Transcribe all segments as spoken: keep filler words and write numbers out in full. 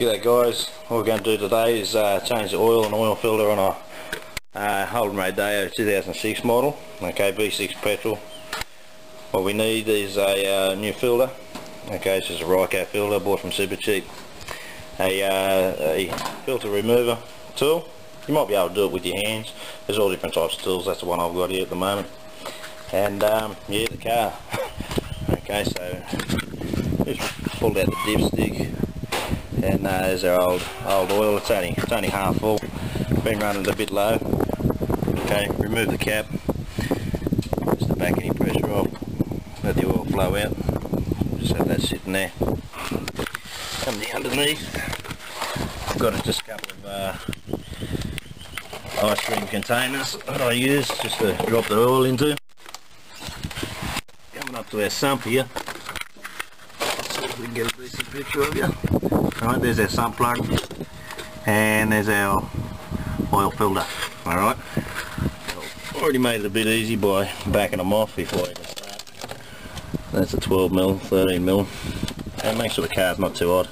G'day guys, what we're going to do today is uh, change the oil and oil filter on a uh, Holden Rodeo two thousand six model, okay, V six petrol. What we need is a uh, new filter, okay, it's just a Ryko filter, bought from Supercheap. A, uh, a filter remover tool, you might be able to do it with your hands, there's all different types of tools, that's the one I've got here at the moment. And um, yeah, the car, okay, so just pulled out the dipstick. And uh, there's our old old oil. It's only it's only half full. Been running a bit low. Okay, remove the cap just to back any pressure off. Let the oil flow out. Just have that sitting there. Come the underneath. I've got just a couple of uh, ice cream containers that I use just to drop the oil into. Coming up to our sump here. Let's see if we can get a decent picture of you. Alright, there's our sump plug and there's our oil filter. Alright, already made it a bit easy by backing them off before you start. That's a twelve mil, thirteen mil. And make sure the car's not too odd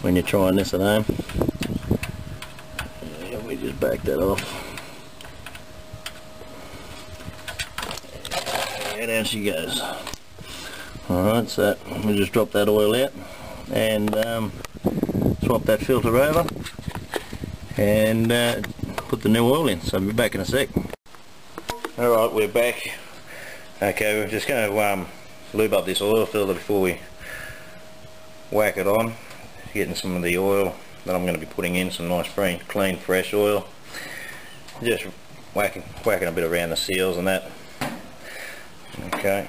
when you're trying this at home. Yeah, we just back that off. And down she goes. Alright, so we just drop that oil out and um, swap that filter over and uh, put the new oil in, so we'll be back in a sec. Alright, we're back. Okay, we're just going to um, lube up this oil filter before we whack it on, getting some of the oil that I'm going to be putting in, some nice clean fresh oil, just whacking, whacking a bit around the seals and that. Okay,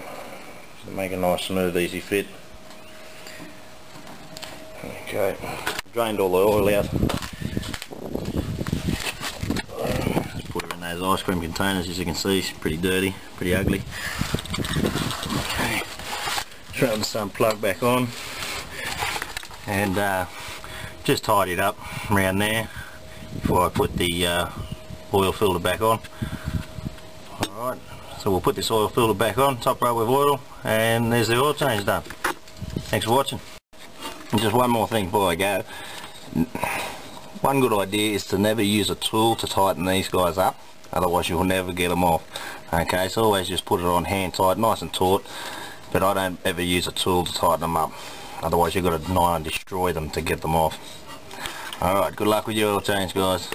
so make a nice smooth easy fit. Okay, drained all the oil out. Just put it in those ice cream containers, as you can see, it's pretty dirty, pretty ugly. Okay, throw the sump plug back on and uh, just tidy it up around there before I put the uh, oil filter back on. Alright, so we'll put this oil filter back on, top row with oil, and there's the oil change done. Thanks for watching. And just one more thing before I go. One good idea is to never use a tool to tighten these guys up, otherwise you'll never get them off. Okay, so always just put it on hand tight, nice and taut, but I don't ever use a tool to tighten them up, otherwise you've got to nigh on destroy them to get them off. Alright, good luck with your oil change guys.